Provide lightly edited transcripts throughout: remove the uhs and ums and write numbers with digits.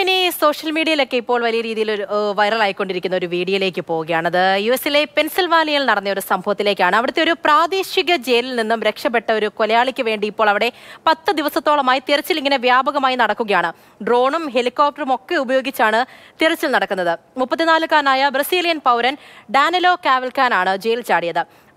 Nani social media like Paul Valley viral icon or video like Pogana, USA Pennsylvania or Sampothi like Anna Pradi Shiga jail and the Breksha Better Kolealiki Polavade, Patta Divasatola my Terchilling in a Vyabagama Narakogana, Dronum, helicopter Mokubichana, Terchil Narakanada, Mupatanalaka Naya, Brazilian power and Danilo Cavalcanana, jail Chadiada.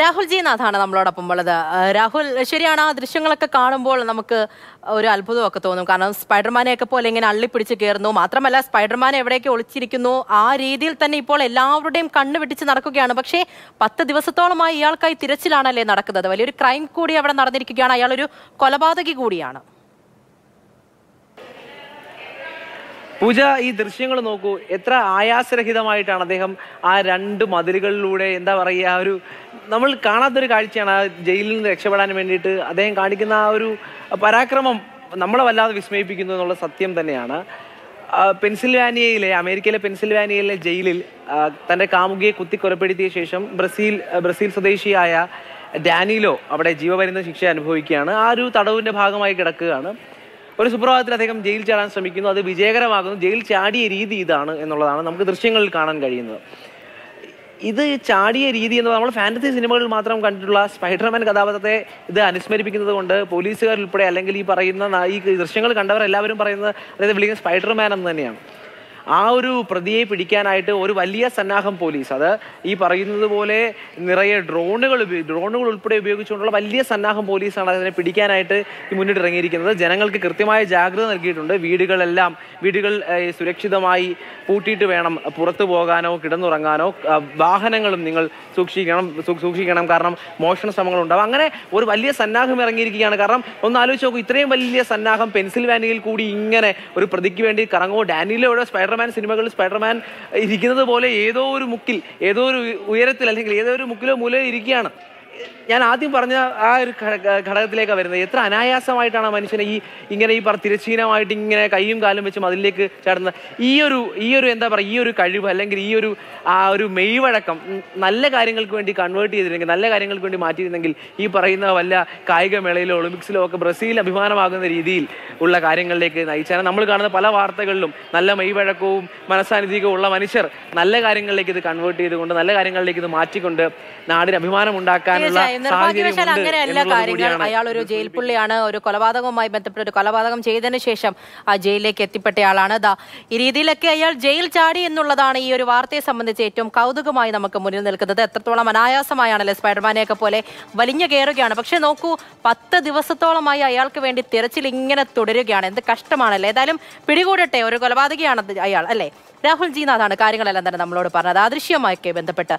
Rahul G നാഥാണ് നമ്മളോടൊപ്പം ഉള്ളത്. രാഹുൽ, ശരിയാണ് ആ ദൃശ്യങ്ങളൊക്കെ കാണുമ്പോൾ നമുക്ക് ഒരു അത്ഭുതമൊക്കെ തോന്നും. കാരണം സ്പൈഡർമാനെയൊക്കെ പോലെ ഇങ്ങനെ അള്ളിപ്പിടിച്ച് കയറുന്നു, മാത്രമല്ല സ്പൈഡർമാൻ എവിടെയൊക്കെ ഒളിച്ചിരിക്കുന്നു ആ രീതിയിൽ തന്നെ ഇപ്പോൾ എല്ലാവരുടെയും കണ്ണ് വെട്ടിച്ച് നടക്കുകയാണ്. പക്ഷേ 10 ദിവസത്തോളമായി ഇയാൾക്കായി തിരച്ചിലാണല്ലേ നടക്കുന്നത്. വലിയൊരു ക്രൈം കൂടി അവിടെ നടന്നിരിക്കുകയാണ്. അയാളൊരു കൊലപാതകി കൂടിയാണ്. പൂജ, ഈ ദൃശ്യങ്ങൾ നോക്കൂ. എത്ര ആയാസരഹിതമായിട്ടാണ് അദ്ദേഹം ആ 2 മതിലുകളിലൂടെ, എന്താ പറയുക, ഒരു നമ്മൾ കാണാത്തൊരു കാഴ്ചയാണ്. ആ ജയിലിൽ നിന്ന് രക്ഷപ്പെടാൻ വേണ്ടിയിട്ട് അദ്ദേഹം കാണിക്കുന്ന ആ ഒരു പരാക്രമം നമ്മളെ വല്ലാതെ വിസ്മയിപ്പിക്കുന്നു എന്നുള്ള സത്യം തന്നെയാണ്. പെൻസിൽവാനിയയിലെ, അമേരിക്കയിലെ പെൻസിൽവാനിയയിലെ ജയിലിൽ തൻ്റെ കാമുകിയെ കുത്തിക്കൊലപ്പെടുത്തിയ ശേഷം ബ്രസീൽ സ്വദേശിയായ ഡാനിലോ അവിടെ ജീവപര്യന്തം ശിക്ഷ അനുഭവിക്കുകയാണ്. ആ ഒരു തടവിൻ്റെ ഭാഗമായി കിടക്കുകയാണ്. ഒരു സുപ്രഭാതത്തിൽ അദ്ദേഹം ജയിൽ ചാടാൻ ശ്രമിക്കുന്നു, അത് വിജയകരമാകുന്നു. ജയിൽ ചാടിയ രീതി ഇതാണ് എന്നുള്ളതാണ് നമുക്ക് ദൃശ്യങ്ങളിൽ കാണാൻ കഴിയുന്നത്. ഇത് ചാടിയ രീതി എന്ന് നമ്മൾ ഫാന്റസി സിനിമകളിൽ മാത്രം കണ്ടിട്ടുള്ള സ്പൈഡർമാൻ കഥാപാത്രത്തെ ഇത് അനുസ്മരിപ്പിക്കുന്നത് കൊണ്ട് പോലീസുകാരുൾപ്പെടെ, അല്ലെങ്കിൽ ഈ പറയുന്ന ഈ ദൃശ്യങ്ങൾ കണ്ടവർ എല്ലാവരും പറയുന്നത് അതായത് വിളിക്കുന്ന സ്പൈഡർമാൻ എന്ന് തന്നെയാണ്. ആ ഒരു പ്രതിയെ പിടിക്കാനായിട്ട് ഒരു വലിയ സന്നാഹം പോലീസ്, അത് ഈ പറയുന്നത് പോലെ നിറയെ ഡ്രോണുകൾ ഉൾപ്പെടെ ഉപയോഗിച്ചുകൊണ്ടുള്ള വലിയ സന്നാഹം പോലീസാണ് അതിനെ പിടിക്കാനായിട്ട് മുന്നിട്ടിറങ്ങിയിരിക്കുന്നത്. ജനങ്ങൾക്ക് കൃത്യമായ ജാഗ്രത നൽകിയിട്ടുണ്ട്. വീടുകൾ സുരക്ഷിതമായി പൂട്ടിയിട്ട് വേണം പുറത്തു പോകാനോ കിടന്നുറങ്ങാനോ. വാഹനങ്ങളും നിങ്ങൾ സൂക്ഷിക്കണം, കാരണം മോഷണ ശ്രമങ്ങൾ ഉണ്ടാവും. അങ്ങനെ ഒരു വലിയ സന്നാഹം ഇറങ്ങിയിരിക്കുകയാണ്. കാരണം ഒന്ന് ആലോചിച്ച് നോക്കൂ, ഇത്രയും വലിയ സന്നാഹം പെൻസിൽവാനിയയിൽ കൂടി ഇങ്ങനെ ഒരു പ്രതിക്ക് വേണ്ടി കറങ്ങുമോ? ഡാനിയിലൂടെ സിനിമകളിൽ സ്പൈഡർമാൻ ഇരിക്കുന്നത് പോലെ ഏതോ ഒരു മുക്കിൽ, ഏതോ ഒരു ഉയരത്തിൽ, അല്ലെങ്കിൽ ഏതോ ഒരു മുക്കിലോ മൂലയോ ഇരിക്കുകയാണ്. ഞാൻ ആദ്യം പറഞ്ഞ ആ ഒരു ഘടകത്തിലേക്കാണ് വരുന്നത്. എത്ര അനായാസമായിട്ടാണ് മനുഷ്യനെ ഈ തിരശ്ചീനമായിട്ട് ഇങ്ങനെ കൈയും കാലും വെച്ച് അതിലേക്ക് ചാടുന്നത്. ഈ ഒരു എന്താ പറയുക, ഈ ഒരു കഴിവ്, അല്ലെങ്കിൽ ആ ഒരു മെയ്വഴക്കം നല്ല കാര്യങ്ങൾക്ക് വേണ്ടി കൺവേർട്ട് ചെയ്തിരുന്നെങ്കിൽ, നല്ല കാര്യങ്ങൾക്ക് വേണ്ടി മാറ്റിയിരുന്നെങ്കിൽ ഈ പറയുന്ന വല്ല കായികമേളയിലോ ഒളിമ്പിക്സിലോ ഒക്കെ ബ്രസീൽ അഭിമാനമാകുന്ന രീതിയിൽ ഉള്ള കാര്യങ്ങളിലേക്ക് നയിച്ചാണ്. നമ്മൾ കാണുന്ന പല വാർത്തകളിലും നല്ല മെയ്വഴക്കവും മനസ്സാന്നിധികവും ഉള്ള മനുഷ്യർ നല്ല കാര്യങ്ങളിലേക്ക് ഇത് കൺവേർട്ട് ചെയ്തുകൊണ്ട്, നല്ല കാര്യങ്ങളിലേക്ക് ഇത് മാറ്റിക്കൊണ്ട് നാടിന് അഭിമാനമുണ്ടാക്കാനുള്ള നിർഭാഗ്യവശാൽ അങ്ങനെയല്ല കാര്യങ്ങൾ. അയാൾ ഒരു ജയിൽ പുള്ളിയാണ്. ഒരു കൊലപാതകവുമായി ബന്ധപ്പെട്ട്, ഒരു കൊലപാതകം ചെയ്തതിനു ശേഷം ആ ജയിലിലേക്ക് എത്തിപ്പെട്ടയാളാണ്. ഈ രീതിയിലൊക്കെ അയാൾ ജയിൽ ചാടി എന്നുള്ളതാണ് ഈ ഒരു വാർത്തയെ സംബന്ധിച്ച് ഏറ്റവും കൗതുകമായി നമുക്ക് മുന്നിൽ നിൽക്കുന്നത്. എത്രത്തോളം അനായാസമായാണല്ലേ സ്പൈഡർമാനെയൊക്കെ പോലെ വലിഞ്ഞു കയറുകയാണ്. പക്ഷെ നോക്കൂ, 10 ദിവസത്തോളമായി അയാൾക്ക് വേണ്ടി തിരച്ചിൽ ഇങ്ങനെ തുടരുകയാണ്. എന്ത് കഷ്ടമാണല്ലേ. ഏതായാലും പിടികൂടട്ടെ, ഒരു കൊലപാതകയാണ് അയാൾ, അല്ലേ രാഹുൽ ജി നാഥാണ് കാര്യങ്ങളെല്ലാം തന്നെ നമ്മളോട് പറഞ്ഞത്. ആ ദൃശ്യവുമായൊക്കെ ബന്ധപ്പെട്ട്